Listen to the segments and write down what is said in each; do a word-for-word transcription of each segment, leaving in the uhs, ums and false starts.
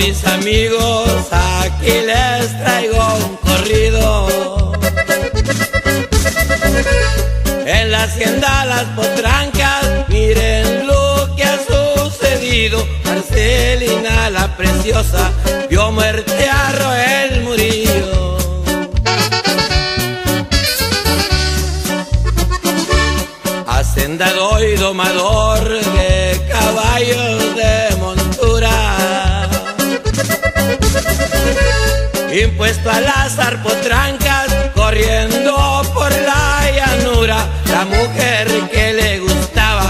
mis amigos, aquí les traigo un corrido. En la hacienda Las Potrancas, miren lo que ha sucedido. Marcelina la Preciosa vio muerte a Roel Murillo. Hacendado y domador de caballos de montura, impuesto a las Potrancas, corriendo por la llanura. La mujer que le gustaba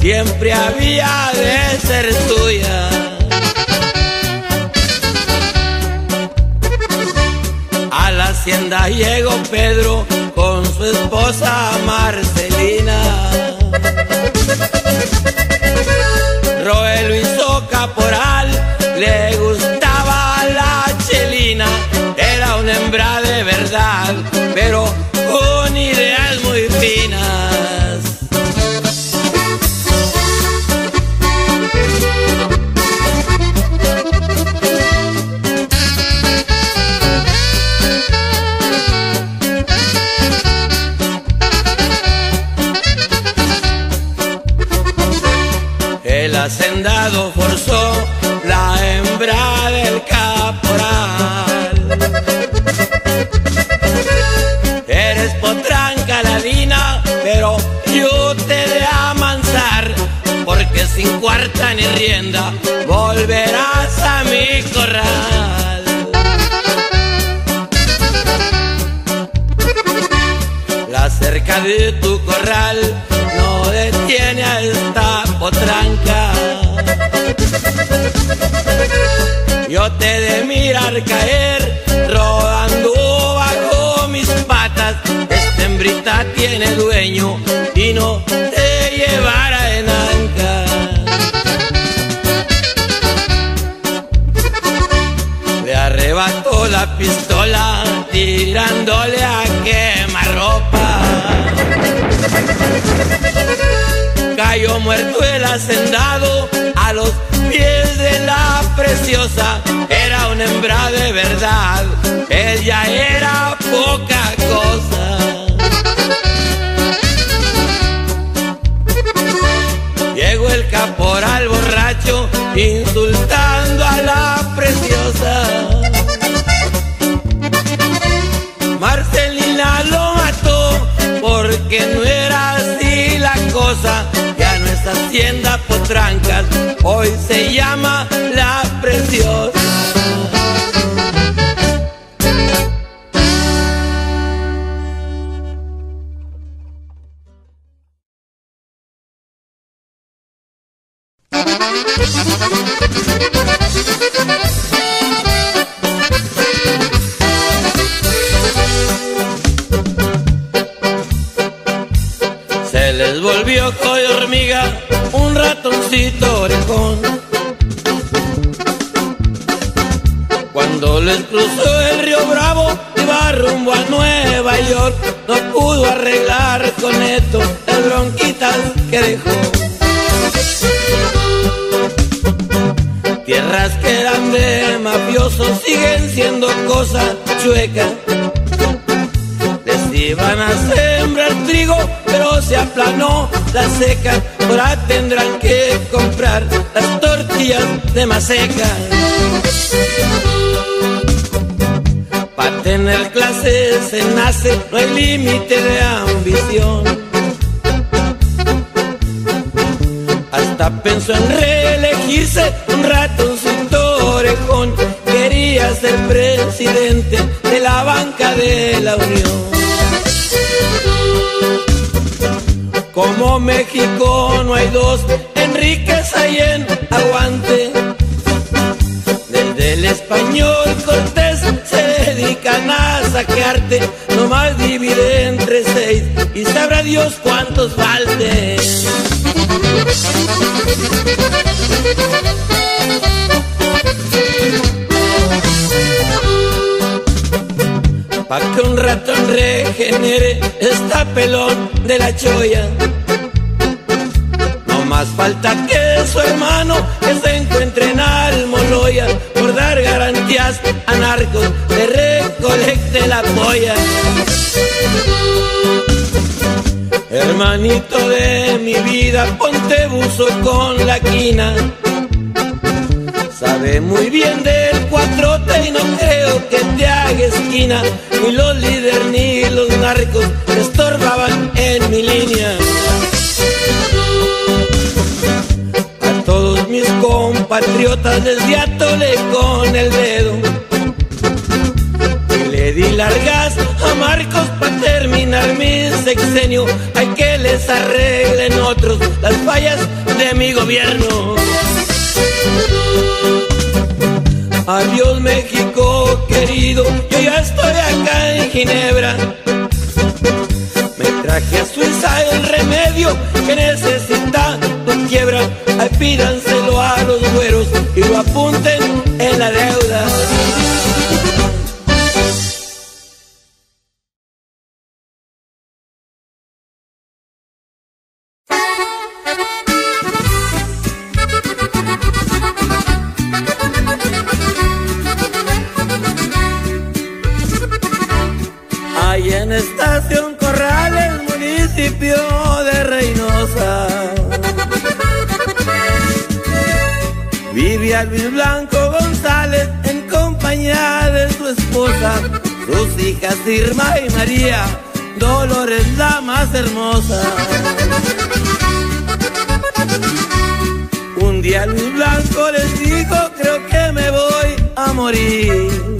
siempre había de ser suya. A la hacienda llegó Pedro con su esposa Marcelina. Roel lo hizo caporal, le gustaba la chelina. Era una hembra de verdad, pero con ideas muy finas. El hacendado forzó la hembra del caporal. Eres potranca ladina, pero yo te de amansar, porque sin cuarta ni rienda volverás a mi corral. La cerca de tu corral no detiene a esta potranca. Yo te de mirar caer rodando bajo mis patas. Esta hembrita tiene dueño y no te llevará en anca. Le arrebató la pistola tirándole a quemarropa. Cayó muerto el hacendado a los pies de la Preciosa. Era una hembra de verdad, ella era poca cosa. Llegó el caporal borracho insultando a la Preciosa. Marcelina lo mató porque no era así la cosa. Ya no es hacienda Potrancas, hoy se llama La Preciosa. Se les volvió coy hormiga un ratoncito orejón cuando les cruzó el río Bravo. Iba rumbo a Nueva York, no pudo arreglar con esto las bronquitas que dejó. Tierras que eran de mafiosos siguen siendo cosas chuecas. Iban a sembrar trigo, pero se aplanó la seca. Ahora tendrán que comprar las tortillas de maseca. Para tener clases se nace, no hay límite de ambición. Hasta pensó en reelegirse un ratoncito orejón. Quería ser presidente de la Banca de la Unión. Como México no hay dos Enríquez hay en aguante. Desde el español Cortés se dedican a saquearte. Nomás divide entre seis y sabrá Dios cuántos falten. Pa' que un ratón regenere, está pelón de la cholla. Más falta que su hermano que se encuentre en Almoloya, por dar garantías a narcos le recolecte la polla. Hermanito de mi vida, ponte buzo con la quina. Sabe muy bien del cuatrote y no creo que te haga esquina. Ni los líderes ni los narcos me estorbaban en mi línea. A todos mis compatriotas desde atole con el dedo. Y le di largas a Marcos para terminar mi sexenio. Hay que les arreglen otros las fallas de mi gobierno. Adiós México querido, yo ya estoy acá en Ginebra. Me traje a Suiza el remedio que necesita tu quiebra. Ay, pídanselo a los güeros y lo apunten en la deuda. Estación Corrales, municipio de Reynosa, vivía Luis Blanco González en compañía de su esposa, sus hijas Irma y María, Dolores la más hermosa. Un día Luis Blanco les dijo, creo que me voy a morir.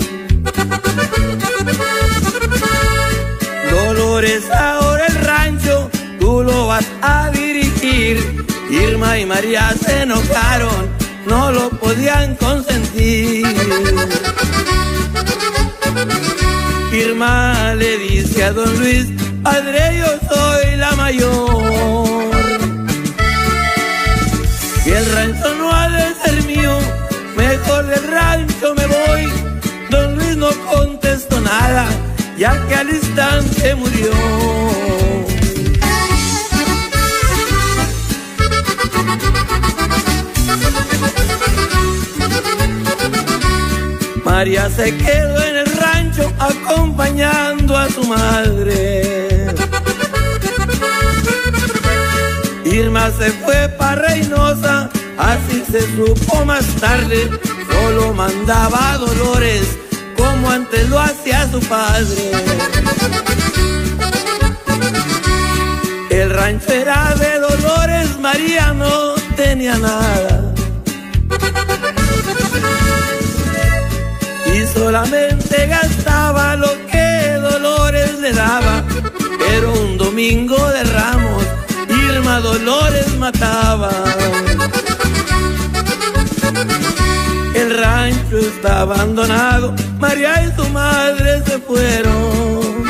Dolores, ahora el rancho tú lo vas a dirigir. Irma y María se enojaron, no lo podían consentir. Irma le dice a don Luis, padre, yo soy la mayor y el rancho no ha de ser mío, mejor del rancho me voy. Don Luis no contestó nada, ya que al instante murió. María se quedó en el rancho acompañando a su madre. Irma se fue para Reynosa, así se supo más tarde. Solo mandaba a Dolores como antes lo hacía su padre. El rancho era de Dolores, María no tenía nada y solamente gastaba lo que Dolores le daba. Pero un domingo de Ramos, Irma Dolores mataba. El rancho está abandonado, María y su madre se fueron.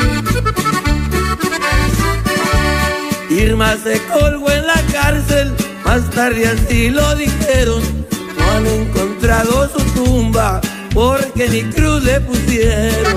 Irma se colgó en la cárcel, más tarde así lo dijeron. No han encontrado su tumba porque ni cruz le pusieron.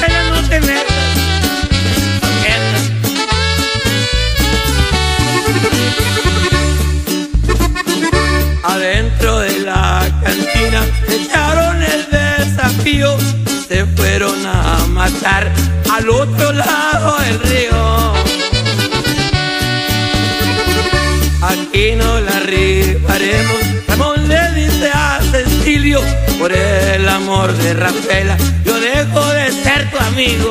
Pero no te metas. al otro lado del río. Aquí no la rifaremos. Ramón le dice a Cecilio: por el amor de Rafaela, yo dejo de ser tu amigo.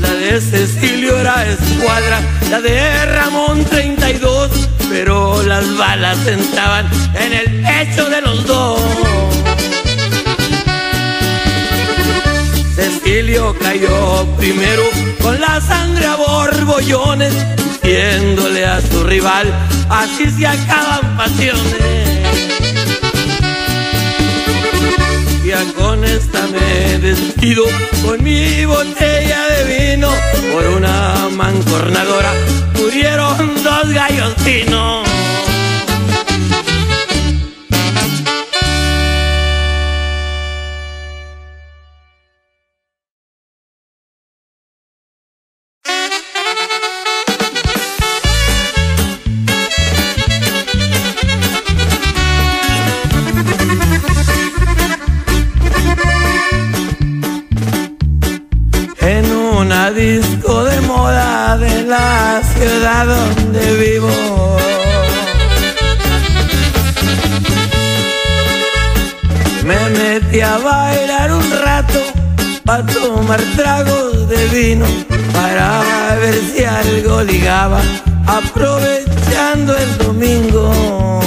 La de Cecilio era escuadra, la de Ramón treinta y dos, pero las balas sentaban en el pecho de los dos. Cecilio cayó primero con la sangre a borbollones, diciéndole a su rival: así se acaban pasiones. Ya con esta me despido, con mi botella de vino. Por una mancornadora murieron dos gallos finos. Disco de moda de la ciudad donde vivo, me metí a bailar un rato pa' tomar tragos de vino, para ver si algo ligaba, aprovechando el domingo.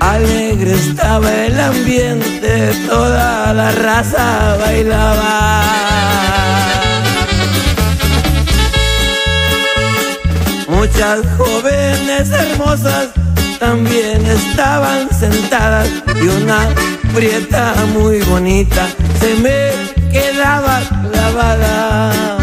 Alegre estaba el ambiente, toda la raza bailaba. Muchas jóvenes hermosas también estaban sentadas, y una prieta muy bonita se me quedaba clavada.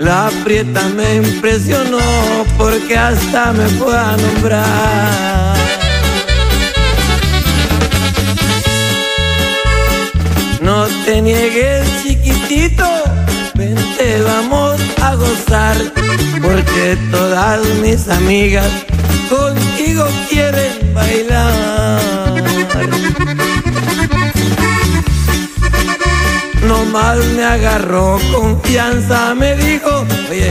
La prieta me impresionó porque hasta me fue a nombrar. No te niegues, chiquitito, vente, vamos a gozar, porque todas mis amigas contigo quieren bailar. Nomás me agarró confianza, me dijo: oye,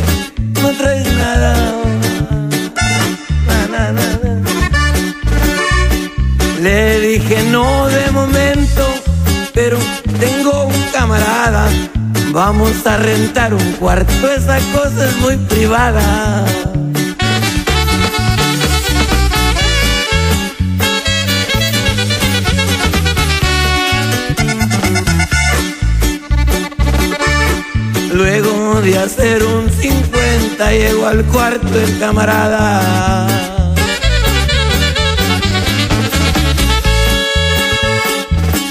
no traes nada, na, na, na, na. Le dije: no, de momento, pero tengo un camarada, vamos a rentar un cuarto, esa cosa es muy privada. Luego de hacer un cincuenta llegó al cuarto el camarada.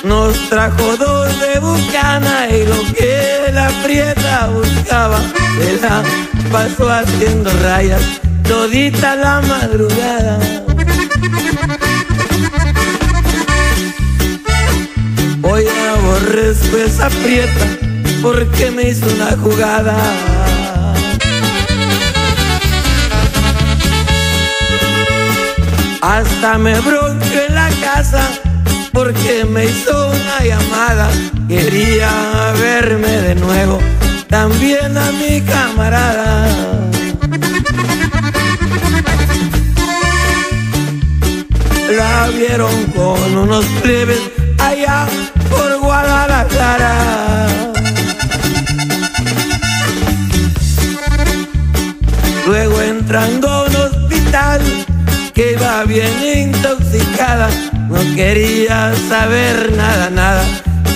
Nos trajo dos de bucana y lo que la prieta buscaba, se la pasó haciendo rayas todita la madrugada. Hoy aborrezco esa prieta porque me hizo una jugada. Hasta me bronqueó en la casa porque me hizo una llamada. Quería verme de nuevo, también a mi camarada. La vieron con unos plebes allá por Guadalajara. Luego entrando a un hospital que iba bien intoxicada, no quería saber nada, nada,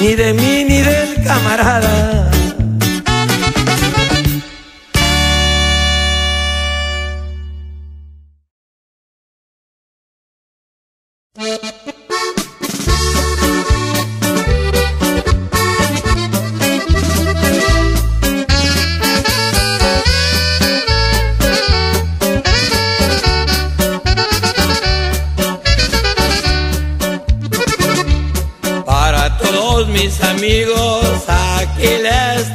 ni de mí ni del camarada. Mis amigos, aquí les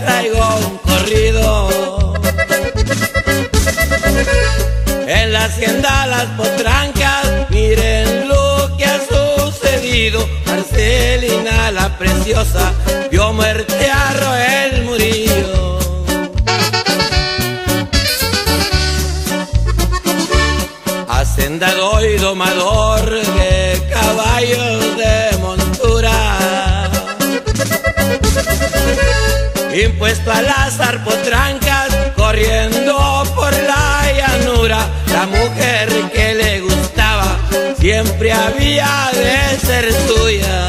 hacienda Las Potrancas, miren lo que ha sucedido. Marcelina la preciosa vio muerte a Roel Murillo. Hacendado y domador de caballos de montura, impuesto a las arpotrancas, corriendo por la llanura. La mujer que le gustaba siempre había de ser suya.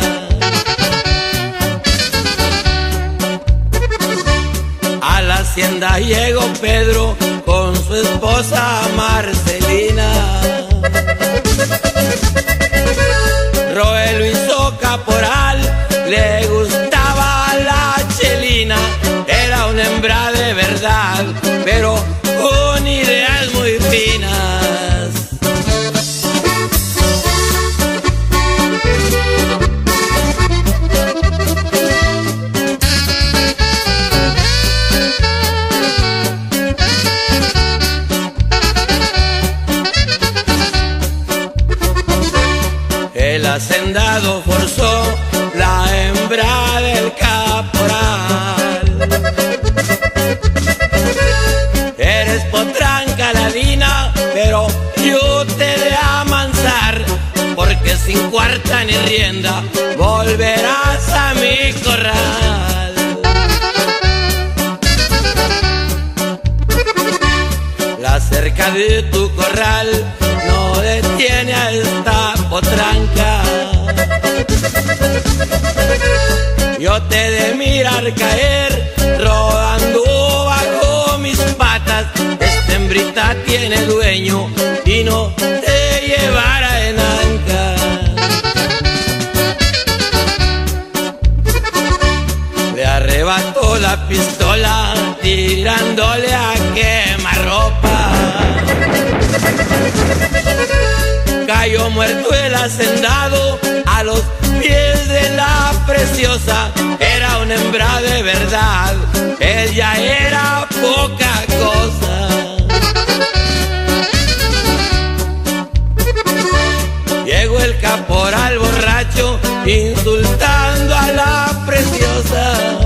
A la hacienda llegó Pedro con su esposa Marcelina. Roel lo hizo caporal, le gustaba la chelina. Era una hembra de verdad, pero con ideas muy finas. El hacendado forzó la hembra del caporal. Eres potranca ladina, pero yo te he de amansar, porque sin cuarta ni rienda volverás a mi corral. La cerca de tu corral no detiene a esta potranca. Yo te he de mirar caer rodando bajo mis patas. Esta hembrita tiene dueño y no te llevará en anca. Le arrebató la pistola tirándole a quemarropa. Cayó muerto el hacendado a los pies de la preciosa. Era una hembra de verdad, ella era poca cosa. Llegó el caporal borracho insultando a la preciosa.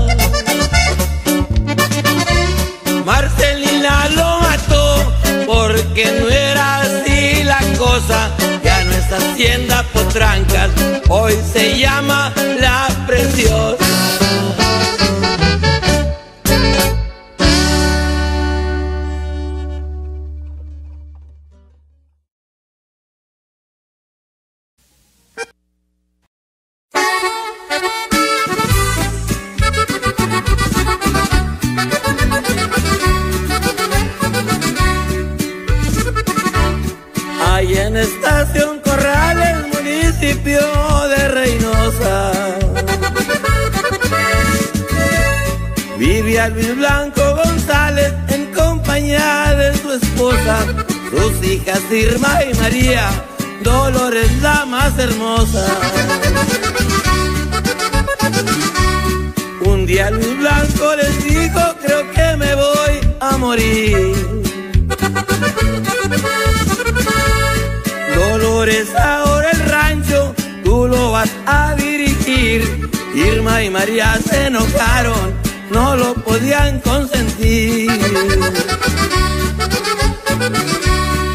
Marcelina lo mató porque no era así la cosa. Ya no es hacienda Potrancas, hoy se llama La Preciosa. Hay en Estación Corrales, municipio de Reynosa, vivía Luis Blanco González en compañía de su esposa, sus hijas Irma y María, Dolores la más hermosa. Un día Luis Blanco les dijo: creo que me voy a morir. Dolores, ahora el rancho tú lo vas a dirigir. Irma y María se enojaron, no lo podían consentir.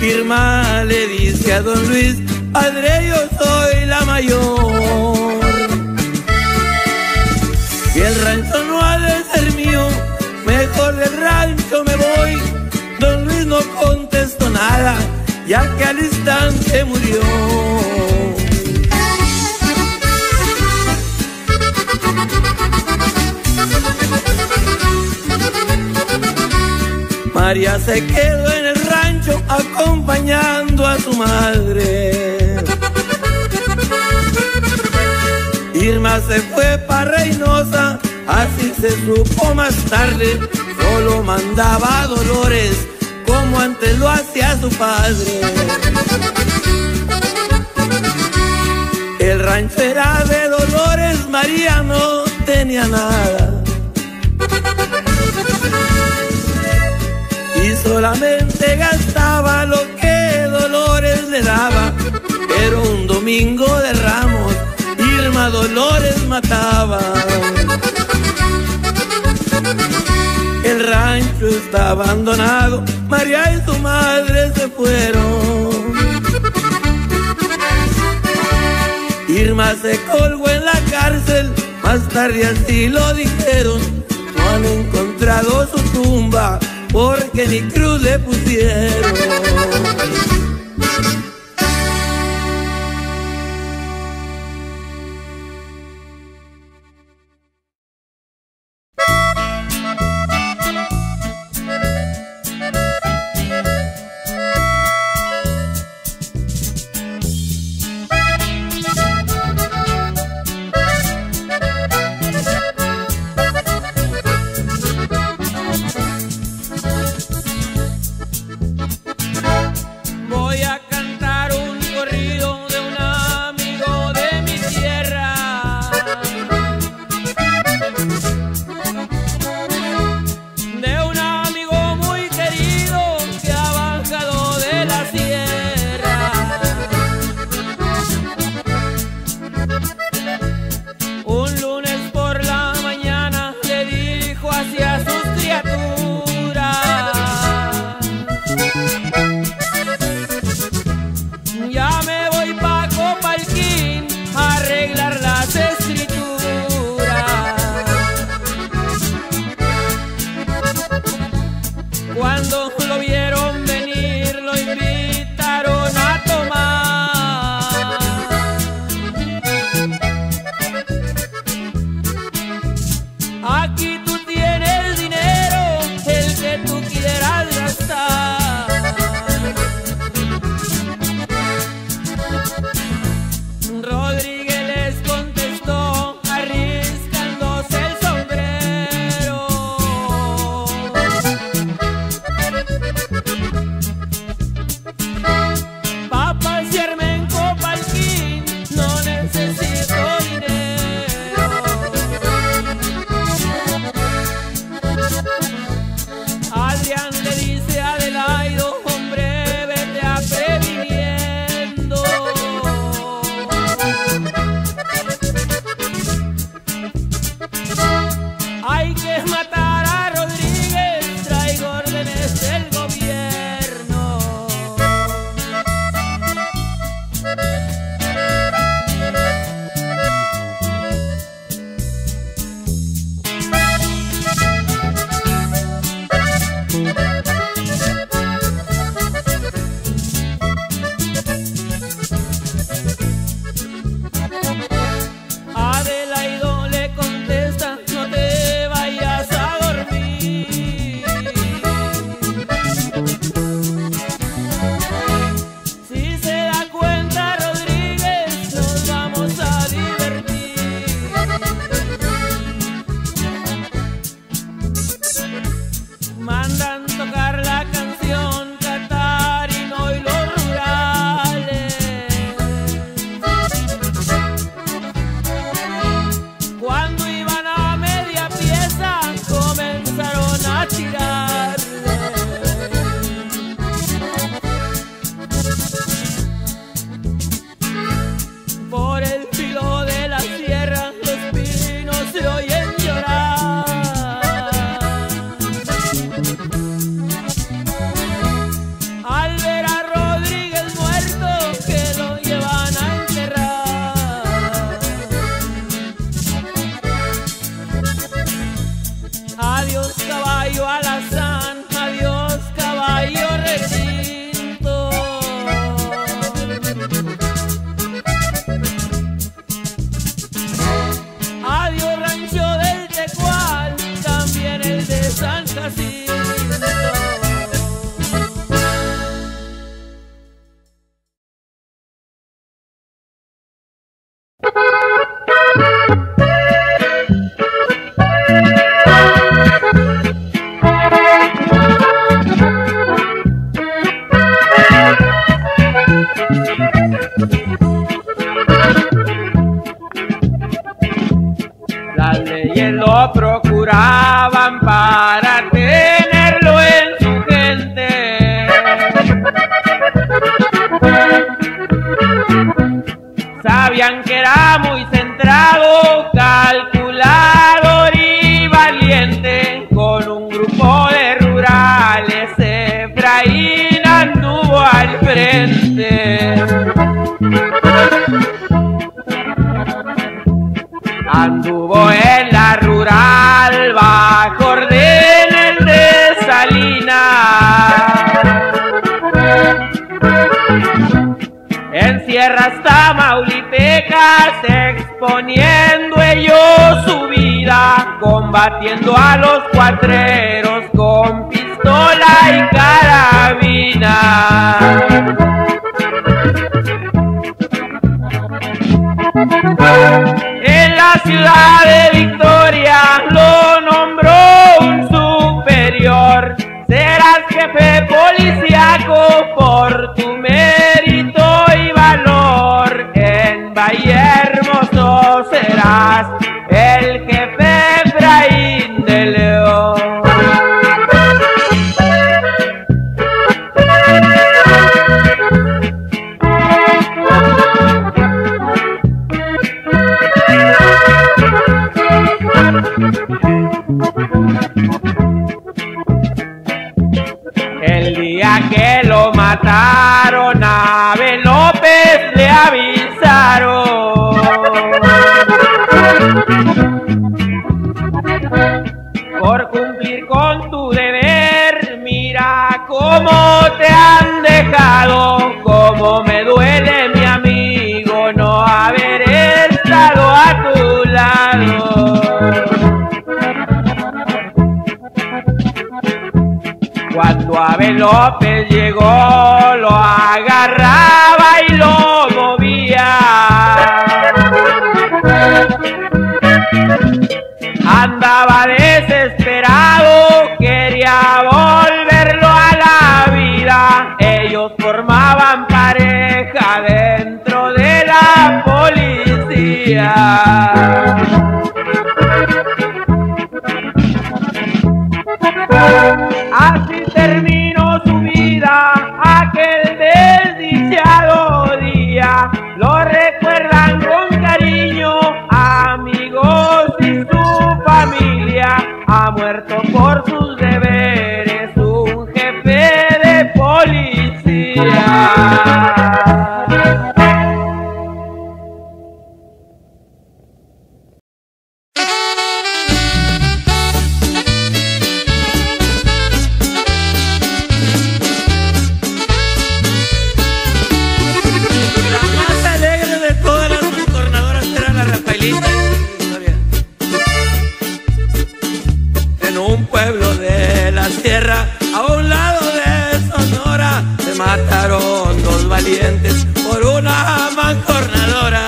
Irma le dice a don Luis: padre, yo soy la mayor y el rancho no ha de ser mío, mejor del rancho me voy. Don Luis no contestó nada, ya que al instante murió. María se quedó en el rancho acompañando a su madre. Irma se fue para Reynosa, así se supo más tarde. Solo mandaba a Dolores como antes lo hacía su padre. El rancho era de Dolores, María no tenía nada, y solamente gastaba lo que Dolores Domingo de Ramos Irma Dolores mataba. El rancho está abandonado, María y su madre se fueron. Irma se colgó en la cárcel, más tarde así lo dijeron. No han encontrado su tumba porque ni cruz le pusieron. manera muy centrado, calculador y valiente, con un grupo de rurales Efraín anduvo al frente. Anduvo en la rural bajo órdenes de Salinas, en sierras tamaulitecas, exponiendo ellos su vida, combatiendo a los cuatreros con pistola y carabina. En la ciudad de Victoria lo nombró un superior, serás jefe policíaco por tu mérito y valor. En Vallehermoso serás el jefe Efraín de León. El día que lo mataron a Abel López le avisaron, por cumplir con tu deber mira cómo te han dejado. Cómo me duele, mi amigo, no haber estado a tu lado. Cuando Abel López llegó, lo agarraba y lo movía. Andaba desesperado, quería volverlo a la vida. Ellos formaban pareja dentro de la policía. Así terminó su vida aquel desdichado día. Lo recuerdan con cariño amigos y su familia. Ha muerto por sus deberes un jefe de policía. Mataron dos valientes por una mancornadora.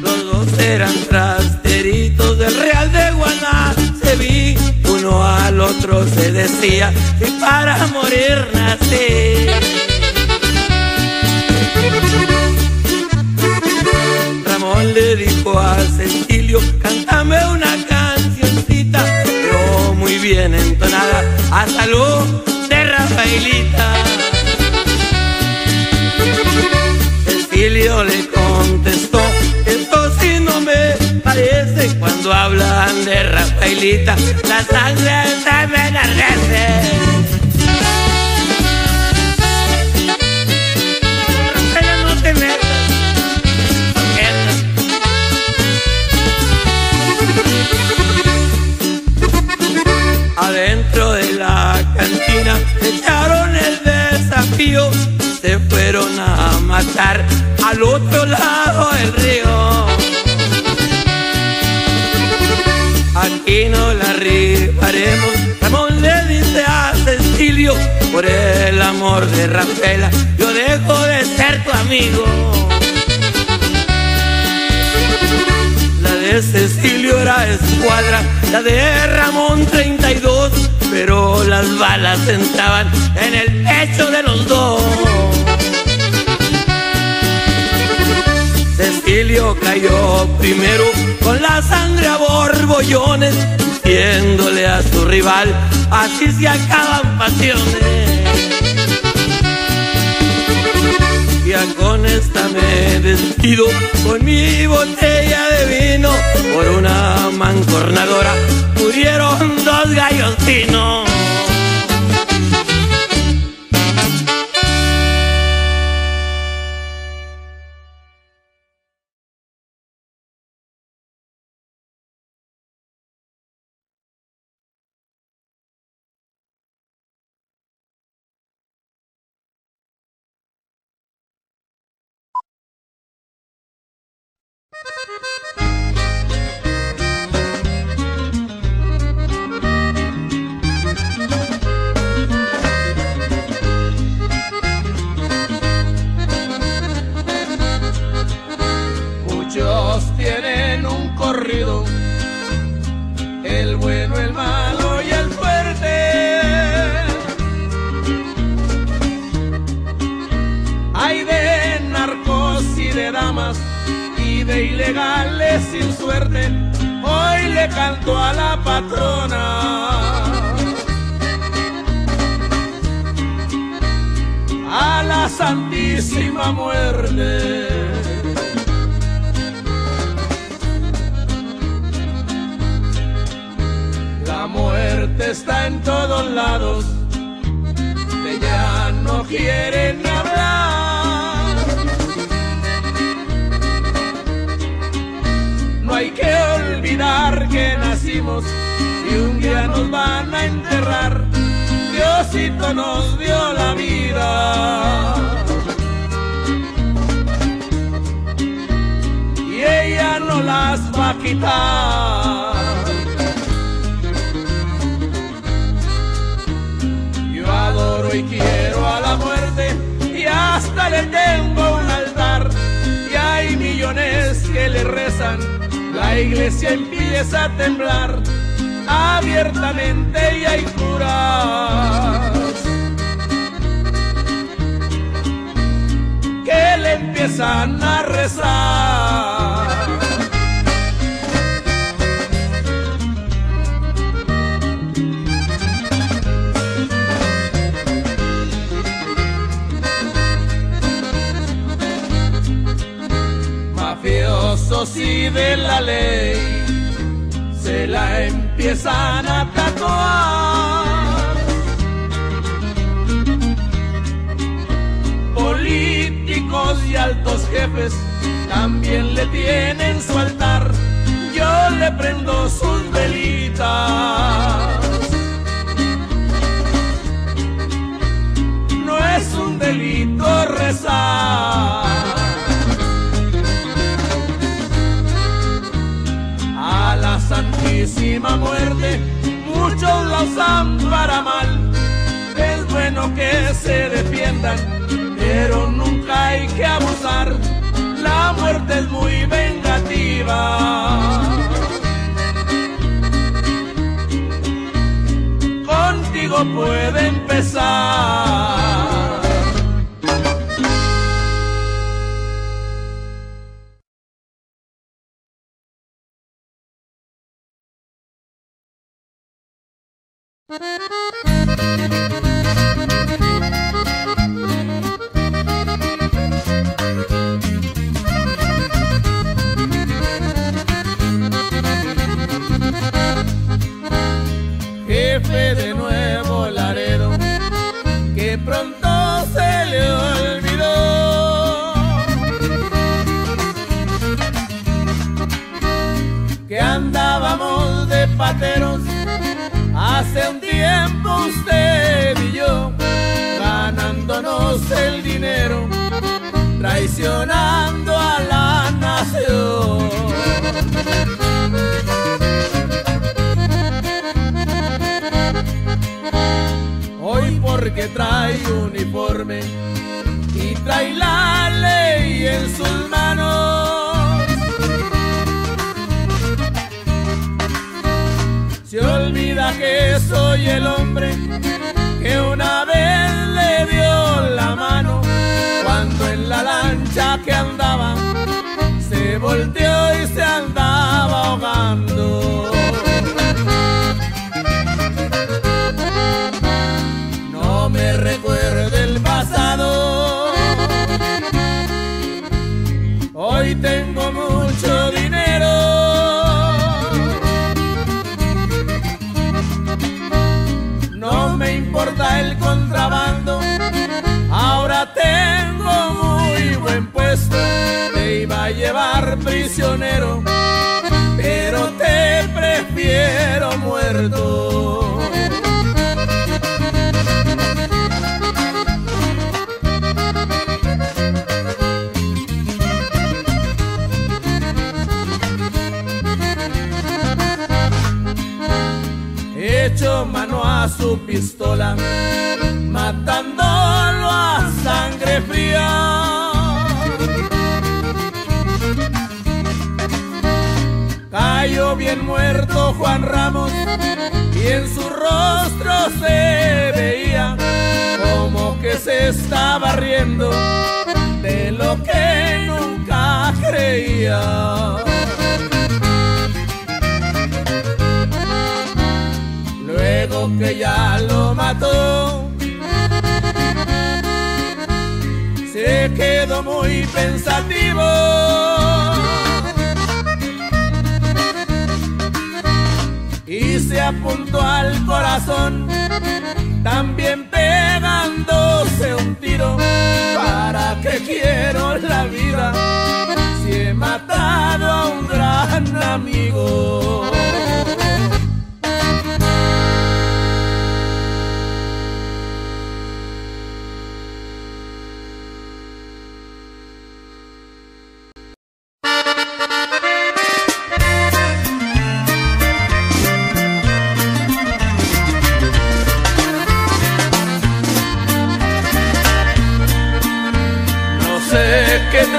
Los dos eran trasteritos del Real de Guanaceví. Uno al otro se decía: si para morir nací. Ramón le dijo a Cecilio: cántame una cancioncita, pero muy bien entonada, a salud de Rafaelita. Cecilio le contestó: esto sí no me parece. Cuando hablan de Rafaelita, la sangre se me enardece. Rafaela, no te metas. Adentro de la cantina echaron el desafío, se fueron a matar al otro lado del río. Aquí no la rifaremos, Ramón le dice a Cecilio, por el amor de Rafaela, yo dejo de ser tu amigo. La de Cecilio era escuadra, la de Ramón treinta y dos, pero las balas entraban en el pecho de los dos. Cecilio cayó primero con la sangre a borbollones, diciéndole a su rival: así se acaban pasiones. día con esta me despido, con mi botella de vino, por una mancornadora murieron dos gallos finos. Muchos tienen un corrido, el bueno, el malo y el fuerte. Hay de narcos y de damas y de ilegales sin suerte, hoy le canto a la patrona, a la Santísima Muerte. La muerte está en todos lados, de ella no quieren hablar. Hay que olvidar que nacimos y un día nos van a enterrar. Diosito nos dio la vida y ella no las va a quitar. Yo adoro y quiero a la muerte y hasta le tengo un altar. Y hay millones que le rezan. La iglesia empieza a temblar, abiertamente y hay curas que le empiezan a rezar. Y de la ley se la empiezan a tatuar. Políticos y altos jefes también le tienen su altar. Yo le prendo sus velitas. No es un delito rezar. Santísima Muerte, muchos la usan para mal. Es bueno que se defiendan, pero nunca hay que abusar. La muerte es muy vengativa. Contigo puede empezar. Jefe de Nuevo Laredo, que pronto se le olvidó que andábamos de pateros. Hace un tiempo usted y yo, ganándonos el dinero, traicionando a la nación. Hoy porque trae uniforme y trae la ley en sus manos, se olvida que soy el hombre que una vez le dio la mano cuando en la lancha que andaba se volteó y se andaba ahogando. No me recuerde el pasado. gusta el contrabando. Ahora tengo muy buen puesto, te iba a llevar prisionero, pero te prefiero muerto. Echo mano a su pistola, matándolo a sangre fría. Cayó bien muerto Juan Ramos, y en su rostro se veía como que se estaba riendo de lo que nunca creía. Luego que ya lo mató, se quedó muy pensativo. Y se apuntó al corazón, también pegándose un tiro. ¿Para qué quiero la vida si he matado a un gran amigo?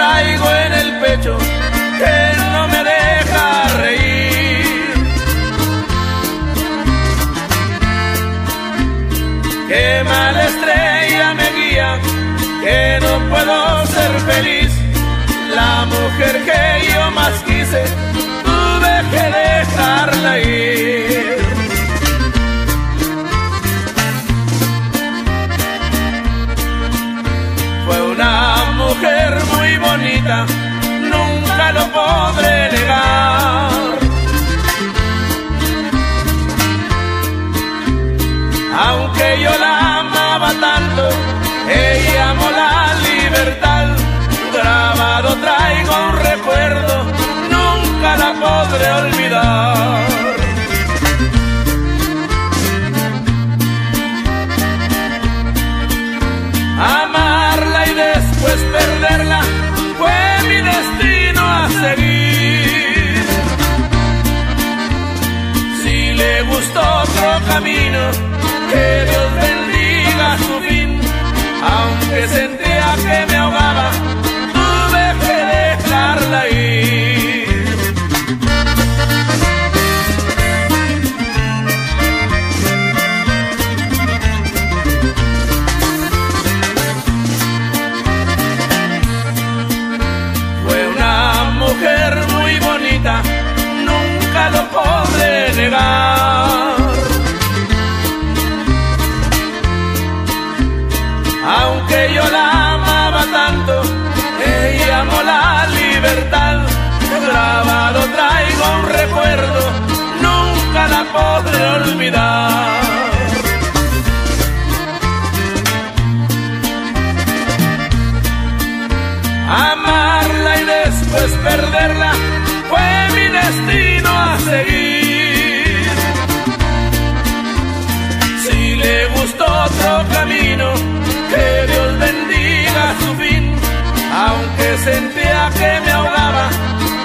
Traigo en el pecho que no me deja reír, qué mala estrella me guía, que no puedo ser feliz. La mujer que yo más quise, tuve que dejarla ir. Fue una mujer muy bonita, nunca lo podré negar. Aunque yo la amaba tanto, ella amó la libertad. Grabado traigo un recuerdo, nunca la podré olvidar. Amarla y despedirla, pues perderla fue mi destino a seguir. Si le gustó otro camino, que Dios bendiga su fin. Aunque sentía que me ahogaba, tuve que dejarla ir. Mujer muy bonita, nunca lo podré negar. Aunque yo la amaba tanto, ella amó la libertad. Grabado traigo un recuerdo, nunca la podré olvidar. Amarla y después perderla fue mi destino a seguir. Si le gustó otro camino, que Dios bendiga su fin. Aunque sentía que me ahogaba,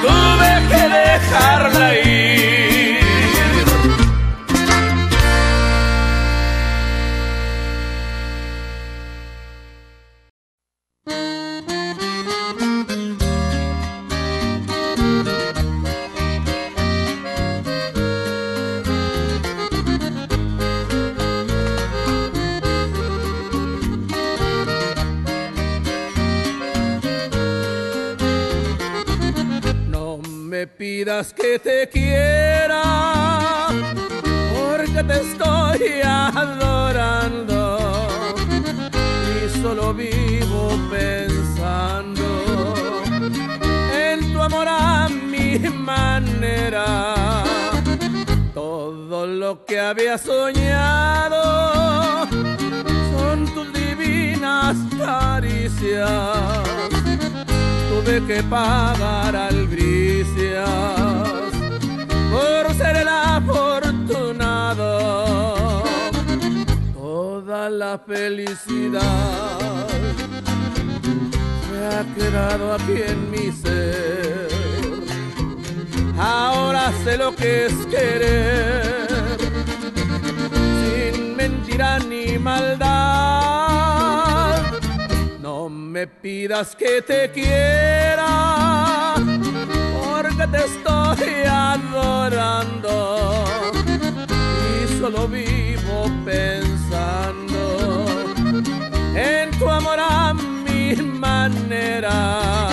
tuve que dejarla ir. Pidas que te quiera, porque te estoy adorando y solo vivo pensando en tu amor a mi manera. Todo lo que había soñado caricias, tuve que pagar al Grisias por ser el afortunado. Toda la felicidad se ha quedado aquí en mi ser. Ahora sé lo que es querer, sin mentira ni maldad. No me pidas que te quiera, porque te estoy adorando y solo vivo pensando en tu amor a mi manera.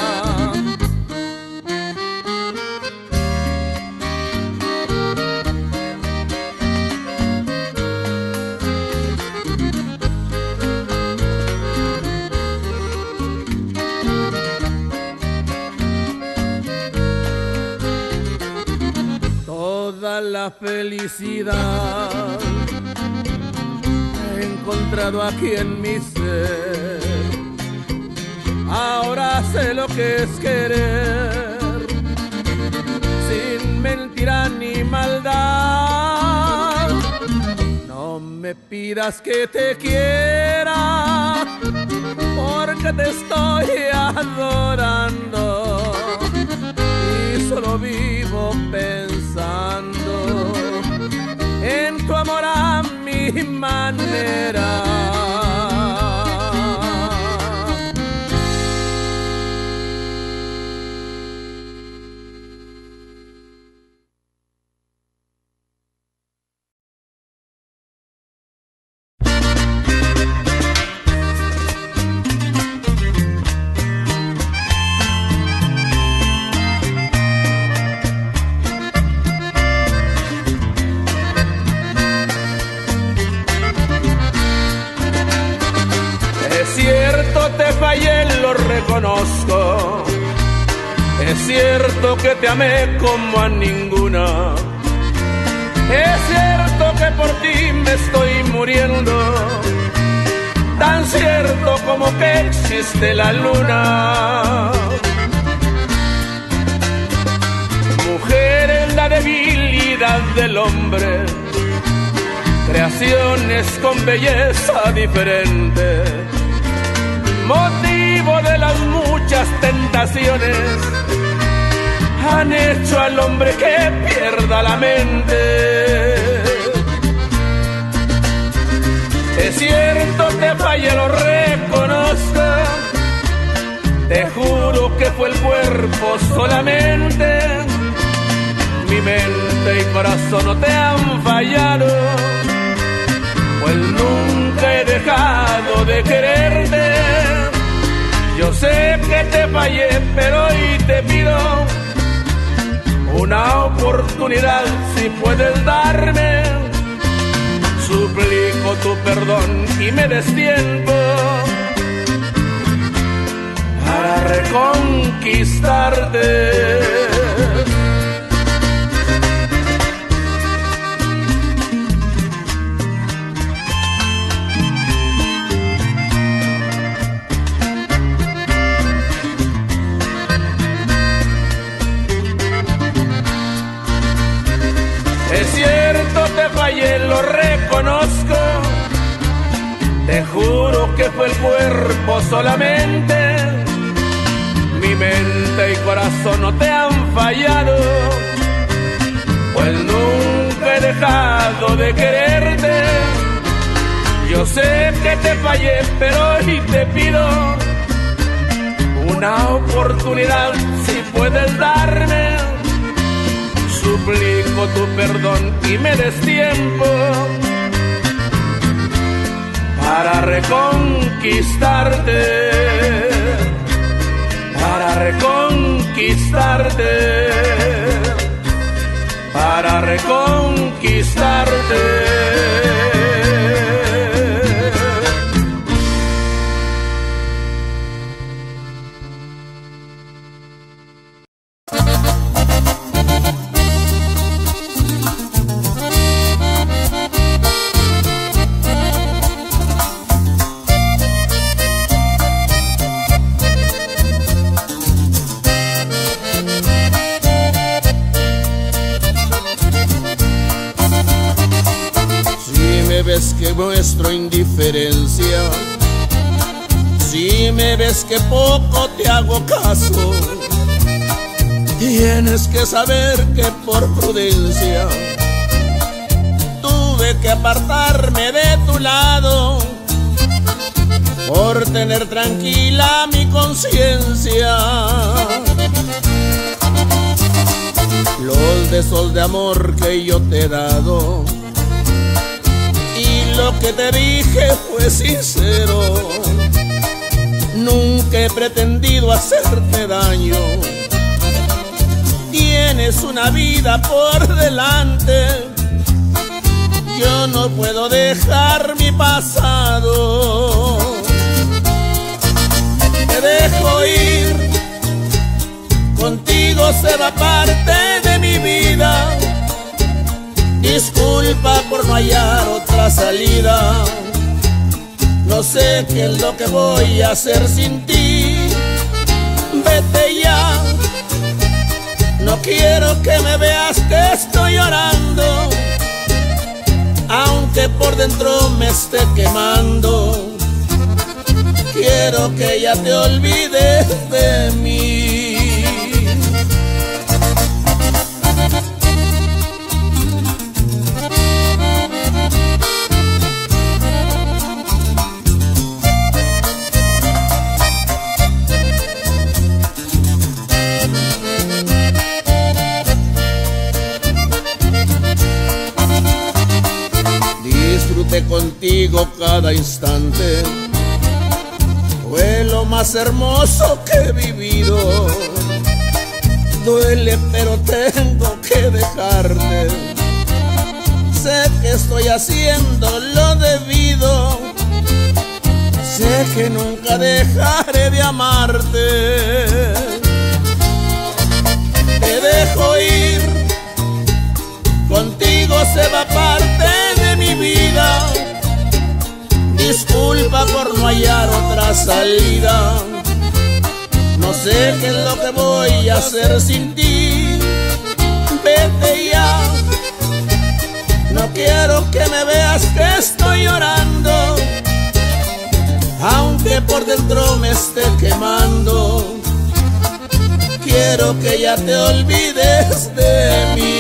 Toda la felicidad he encontrado aquí en mi ser. Ahora sé lo que es querer, sin mentira ni maldad. No me pidas que te quiera, porque te estoy adorando y solo vivo pensando en tu amor a mi manera. Conozco, es cierto que te amé como a ninguna, es cierto que por ti me estoy muriendo, tan cierto como que existe la luna. Mujer es la debilidad del hombre, creaciones con belleza diferente, motivo de las muchas tentaciones, han hecho al hombre que pierda la mente. Es cierto, te fallé, lo reconozco, te juro que fue el cuerpo solamente, mi mente y corazón no te han fallado, pues nunca he dejado de quererte. Yo sé que te fallé, pero hoy te pido una oportunidad, si puedes darme. Suplico tu perdón y me des tiempo para reconquistarte. Fallé, lo reconozco, te juro que fue el cuerpo solamente, mi mente y corazón no te han fallado, pues nunca he dejado de quererte. Yo sé que te fallé, pero hoy te pido una oportunidad, si puedes darme. Suplico tu perdón y me des tiempo para reconquistarte, para reconquistarte, para reconquistarte. muestro indiferencia. Si me ves que poco te hago caso, tienes que saber que por prudencia tuve que apartarme de tu lado, por tener tranquila mi conciencia. Los besos de amor que yo te he dado y lo que te dije fue sincero. Nunca he pretendido hacerte daño. Tienes una vida por delante. Yo no puedo dejar mi pasado. Te dejo ir. Contigo será parte de mi vida. Disculpa por no hallar otra salida. No sé qué es lo que voy a hacer sin ti. Vete ya. No quiero que me veas que estoy llorando, aunque por dentro me esté quemando. Quiero que ya te olvides de mí. Disfruté contigo cada instante. Fue lo más hermoso que he vivido. Duele, pero tengo que dejarte. Sé que estoy haciendo lo debido. Sé que nunca dejaré de amarte. Te dejo ir. Contigo se va parte de mi vida. Disculpa por no hallar otra salida. No sé qué es lo que voy a hacer sin ti. Vete ya. No quiero que me veas que estoy llorando, aunque por dentro me esté quemando. Quiero que ya te olvides de mí.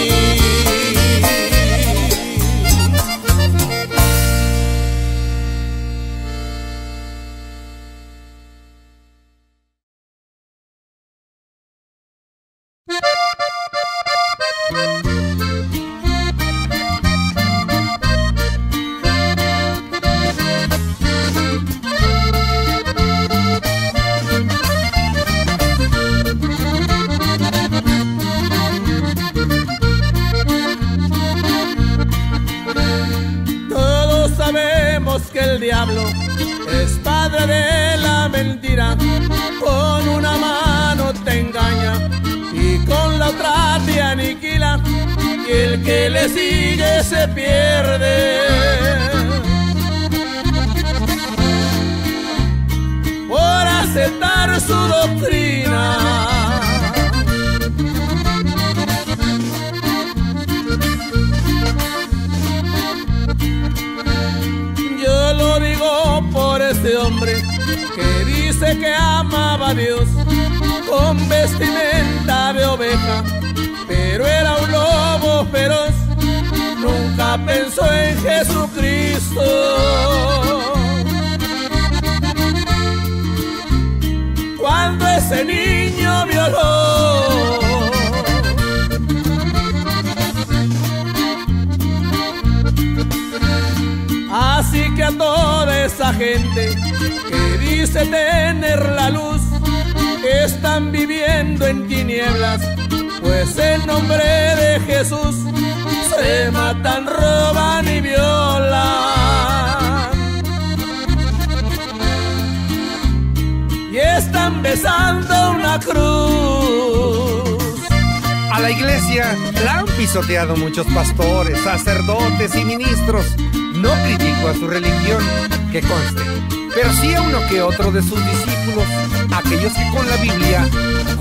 Pisoteado muchos pastores, sacerdotes y ministros. No critico a su religión, que conste, pero sí a uno que otro de sus discípulos, aquellos que con la Biblia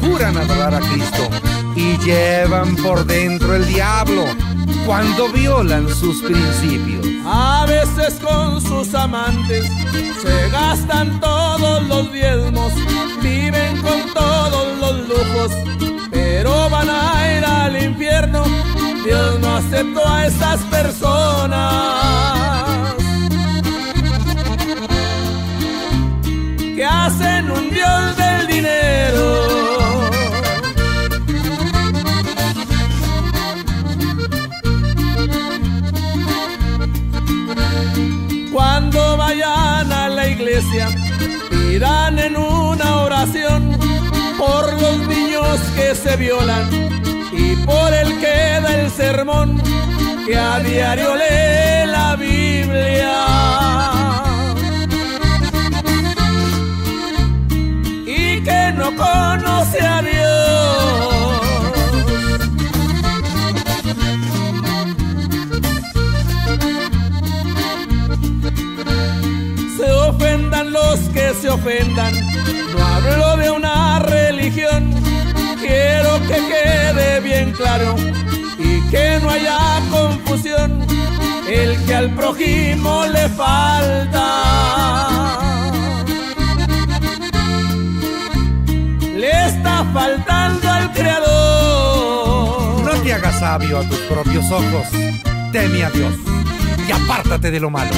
juran adorar a Cristo y llevan por dentro el diablo cuando violan sus principios. a veces con sus amantes, se gastan todos los diezmos, viven con todos los lujos, pero van a ir al infierno. Dios no aceptó a esas personas que hacen un dios del dinero. Cuando vayan a la iglesia, pidan en una oración por los niños que se violan y por el que da el sermón, que a diario lee la Biblia y que no conoce a Dios. Ofendan los que se ofendan, no hablo de una religión, quiero que quede bien claro y que no haya confusión, el que al prójimo le falta, le está faltando al Creador. No te hagas sabio a tus propios ojos, teme a Dios y apártate de lo malo.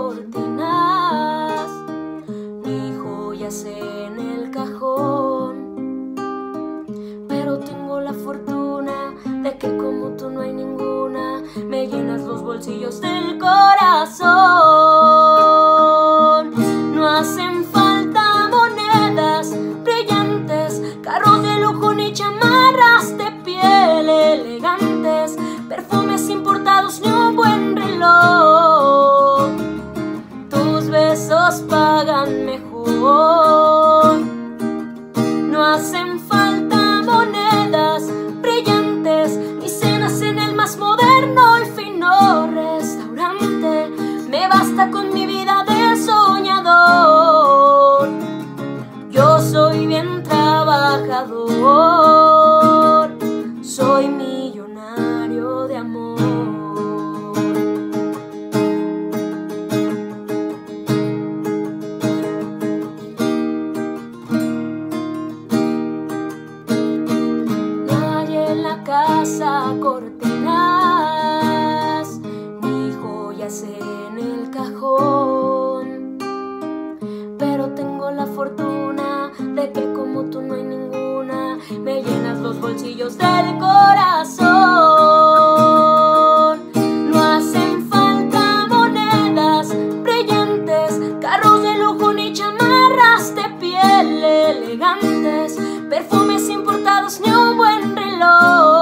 Cortinas, ni joyas en el cajón. fortuna, de que como tú no hay ninguna. Me llenas los bolsillos del corazón. No hacen falta monedas brillantes, carros de lujo ni chamarras de piel elegantes, perfumes importados ni un buen reloj. Tus besos pagan mejor. No hacen falta monedas brillantes, ni cenas en el más moderno y fino restaurante. Me basta con mi vida de soñador. Yo soy bien trabajador, soy millonario de amor. Casa cortenas, ni joyas en el cajón, pero tengo la fortuna de que como tú no hay ninguna. Me llenas los bolsillos del corazón. No hacen falta monedas brillantes, carros de lujo ni chamarras de piel elegantes, perfumes importados ni un buen reloj.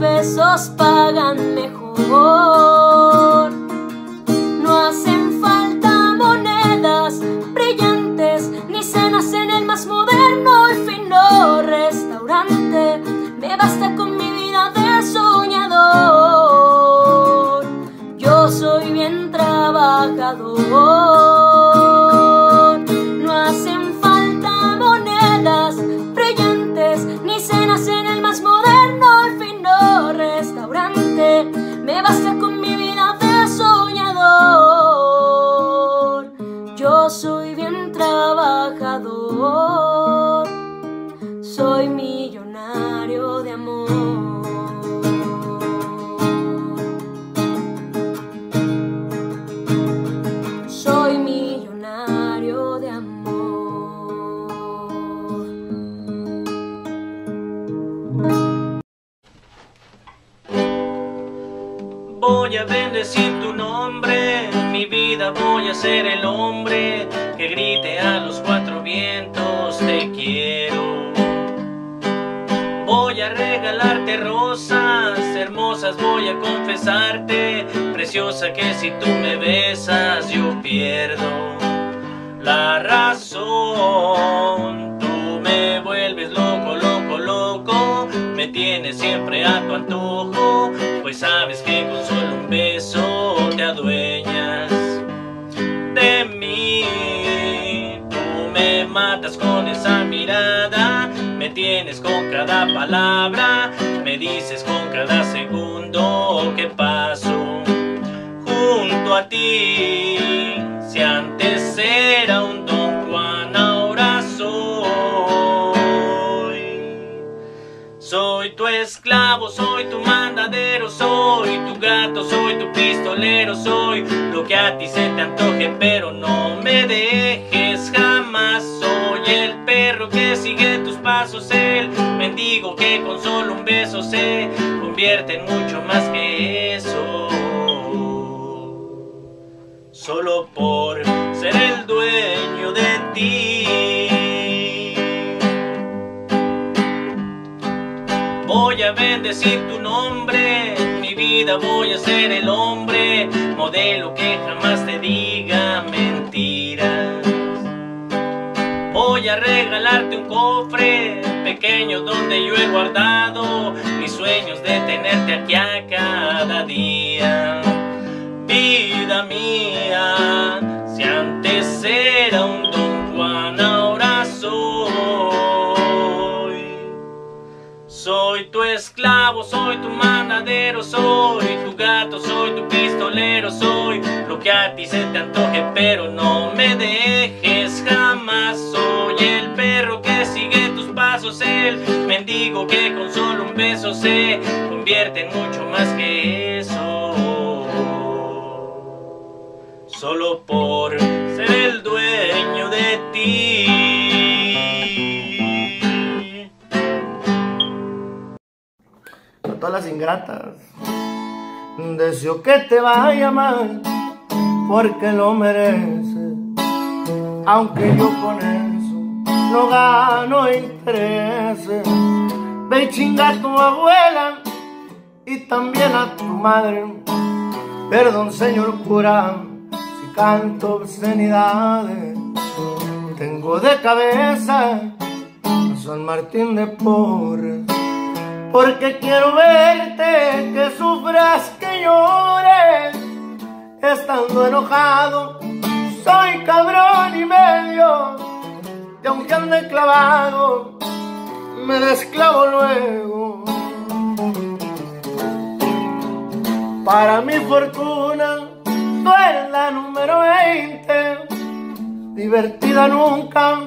Besos pagan mejor. No hacen falta monedas brillantes, ni cenas en el más moderno y fino restaurante. Me basta con mi vida de soñador. Yo soy bien trabajador. No hacen falta monedas brillantes, ni cenas en el más moderno y fino restaurante. Me basta con mi vida de soñador. Yo soy bien trabajador, soy millonario de amor. Voy a bendecir tu nombre, en mi vida voy a ser el hombre que grite a los cuatro vientos te quiero. Voy a regalarte rosas hermosas, voy a confesarte, preciosa, que si tú me besas yo pierdo la razón. Tú me vuelves loco, loco, loco, me tienes siempre a tu antojo, pues sabes que con solo un beso te adueñas de mí. Tú me matas con esa mirada, me tienes con cada palabra, me dices con cada segundo que paso junto a ti. Si antes era un Don Juan, ahora soy tu esclavo, soy tu mandadero, soy tu gato, soy tu pistolero, soy lo que a ti se te antoje, pero no me dejes jamás. Soy el perro que sigue tus pasos, el mendigo que con solo un beso se convierte en mucho más que eso. Solo por ser el dueño de ti. Voy a bendecir tu nombre, en mi vida voy a ser el hombre, modelo que jamás te diga mentiras. Voy a regalarte un cofre pequeño donde yo he guardado mis sueños de tenerte aquí a cada día. Vida mía, si antes era un Don Juan, ahora soy. Soy tu esclavo, soy tu mandadero, soy tu gato, soy tu pistolero, soy lo que a ti se te antoje, pero no me dejes jamás. Soy el perro que sigue tus pasos, el mendigo que con solo un beso se convierte en mucho más que eso. Solo por ser el dueño de ti. todas las ingratas. Deseo que te vaya mal, porque lo mereces, aunque yo con eso no gano intereses. Ve y chinga a tu abuela y también a tu madre. Perdón, señor cura, si canto obscenidades. Tengo de cabeza a San Martín de Porres, porque quiero verte, que sufras, que llores. Estando enojado, soy cabrón y medio, y aunque ande clavado, me desclavo luego. Para mi fortuna, tú eres la número veinte, divertida nunca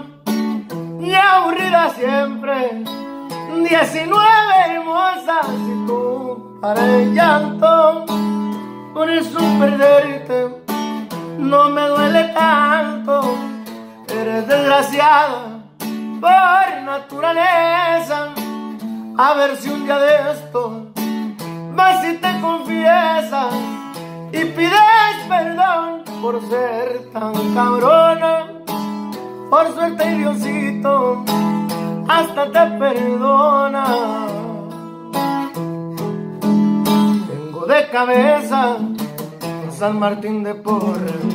y aburrida siempre. Diecinueve hermosas y tú para el llanto. Por eso perderte no me duele tanto. Eres desgraciada por naturaleza. A ver si un día de esto vas y te confiesas y pides perdón por ser tan cabrona. Por suerte y Diosito hasta te perdona. Tengo de cabeza a San Martín de Porres,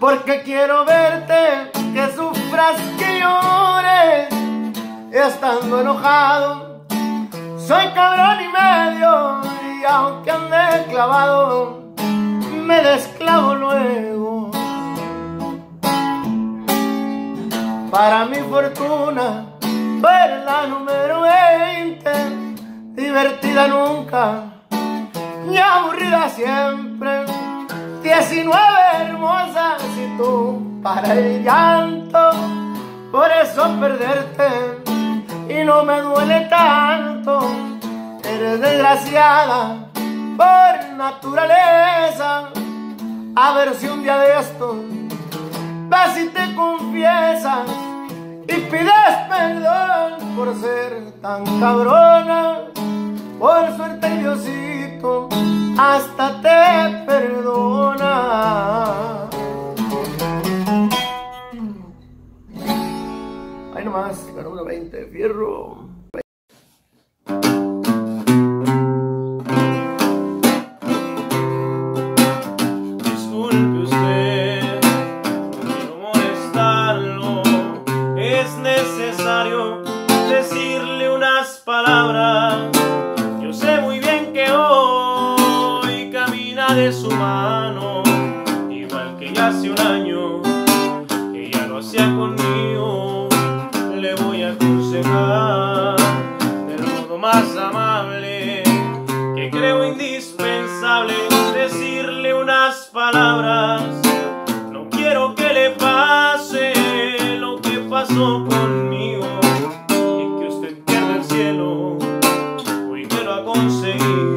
porque quiero verte, que sufras, que llores. Estando enojado, soy cabrón y medio, y aunque ande clavado, me desclavo luego. Para mi fortuna, tú eres la número veinte, divertida nunca y aburrida siempre. Diecinueve hermosas y tú para el llanto. Por eso perderte y no me duele tanto. Eres desgraciada por naturaleza. A ver si un día de esto vas y te confiesas y pides perdón por ser tan cabrona. Por suerte Diosito hasta te perdona. Ahí nomás, la número veinte, fierro. De su mano, igual que ya hace un año que ella lo hacía conmigo, le voy a aconsejar del modo más amable que creo indispensable, decirle unas palabras. No quiero que le pase lo que pasó conmigo y que usted pierda el cielo, hoy me lo ha conseguido.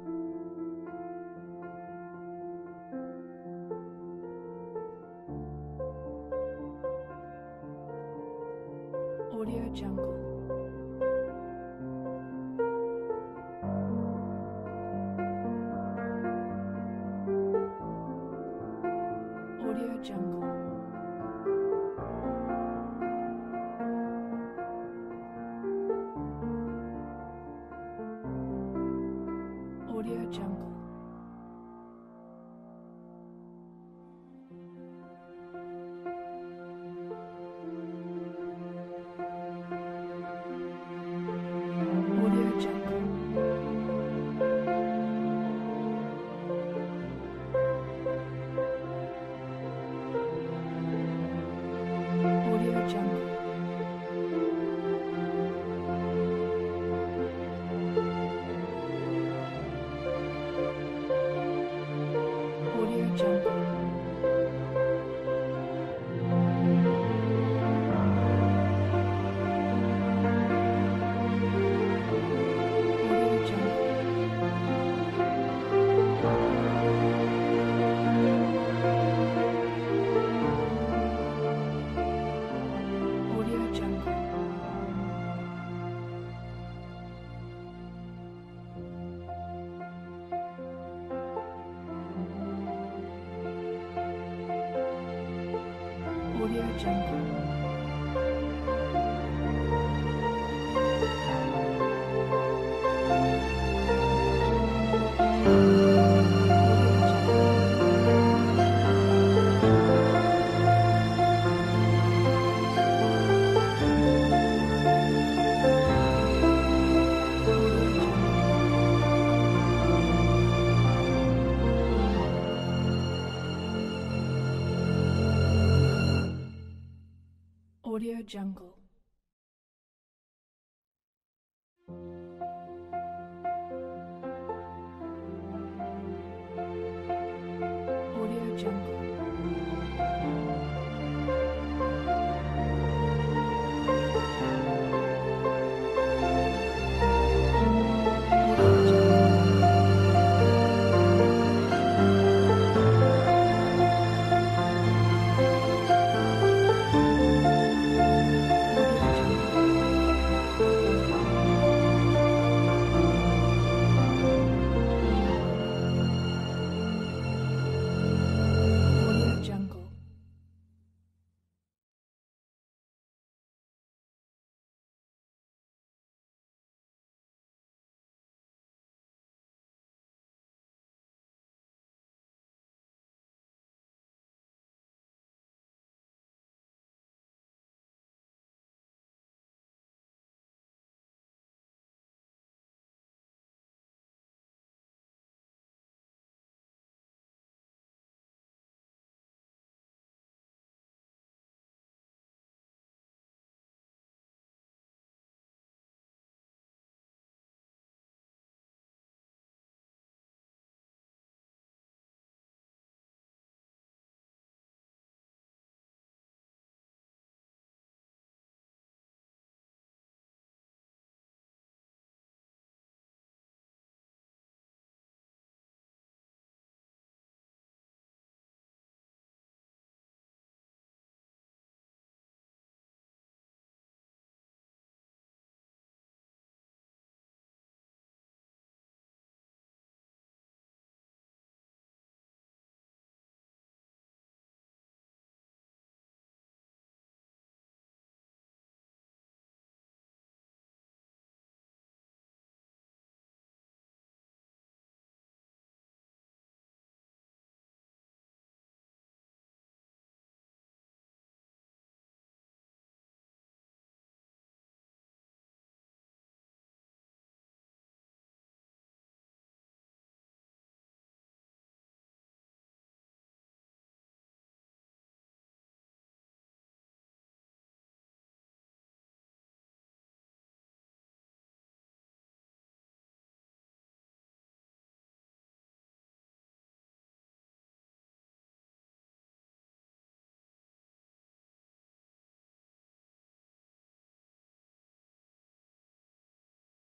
Audio Jungle. Audio Jungle. Audio Jungle. Audio Jungle. Audio Jungle.